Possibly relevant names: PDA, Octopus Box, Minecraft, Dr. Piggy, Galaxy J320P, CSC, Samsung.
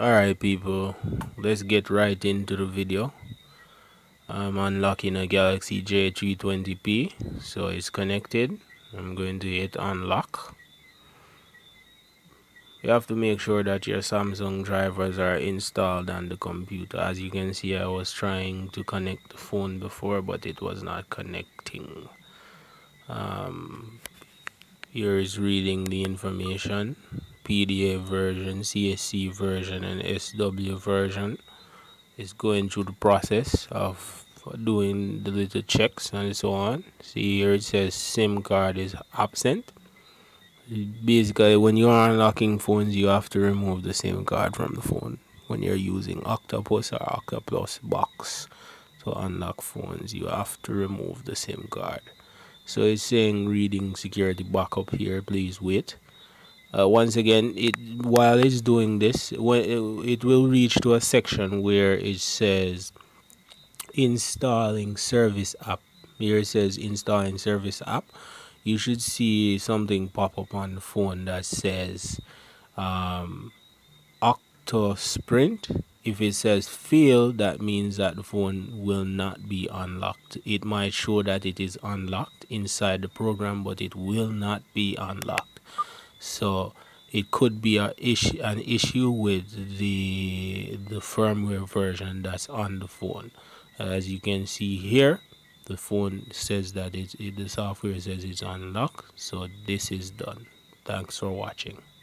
Alright people, let's get right into the video. I'm unlocking a Galaxy J320P, so it's connected. I'm going to hit unlock. You have to make sure that your Samsung drivers are installed on the computer. As you can see, I was trying to connect the phone before, but it was not connecting. Here is reading the information. PDA version, CSC version, and SW version. It's going through the process of doing the little checks and so on. See here, it says SIM card is absent. Basically, when you're unlocking phones, you have to remove the SIM card from the phone. When you're using Octopus or Octopus Box to unlock phones, you have to remove the SIM card. So it's saying reading security backup here, please wait. Once again, while it's doing this, it will reach to a section where it says installing service app. Here it says installing service app. You should see something pop up on the phone that says Octosprint. If it says fail, that means that the phone will not be unlocked. It might show that it is unlocked inside the program, but it will not be unlocked. So it could be an issue with the firmware version that's on the phone. As you can see here, the phone says that the software says it's unlocked. So this is done. Thanks for watching.